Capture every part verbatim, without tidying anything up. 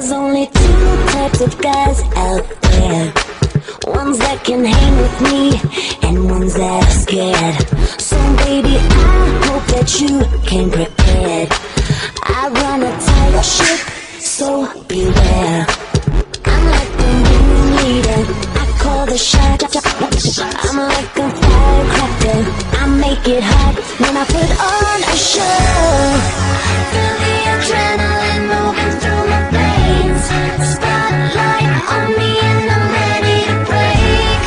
There's only two types of guys out there, ones that can hang with me and ones that are scared. So baby, I hope that you came prepared. I run a tight ship, so beware. I'm like the moon leader, I call the shot. I'm like a firecracker, I make it hot when I put on a show. I feel the adrenaline moving through my veins. Spotlight on me and I'm ready to break.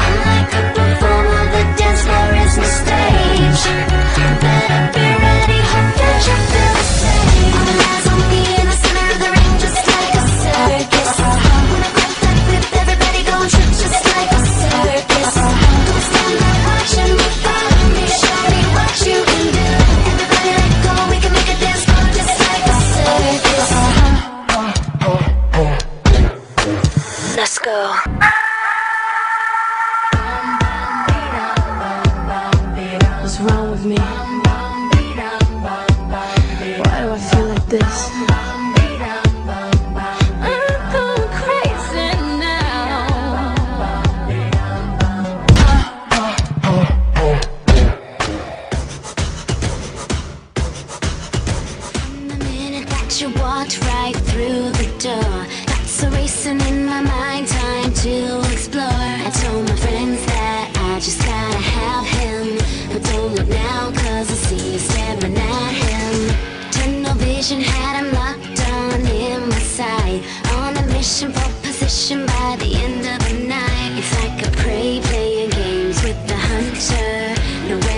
I'm like a performer, the dance floor is my stage. Better be ready, hope that you feel the same. All my eyes on me in the center of the ring, just like a circus. I'm gonna grab that whip, everybody go and trip, just like a circus. Don't stand there watching me, follow me, show me what you can do. Everybody let go, we can make a dance floor just like a circus. Let's go. What's wrong with me? Why do I feel like this? I'm going crazy now. From the minute that you walked right through the door, that's a racing in my mind, time to explore. I told my friends that I just gotta have him, but don't look now, cause I see you staring at him. Tunnel vision had him locked on in my sight, on a mission for position by the end of the night. It's like a prey playing games with the hunter, no way.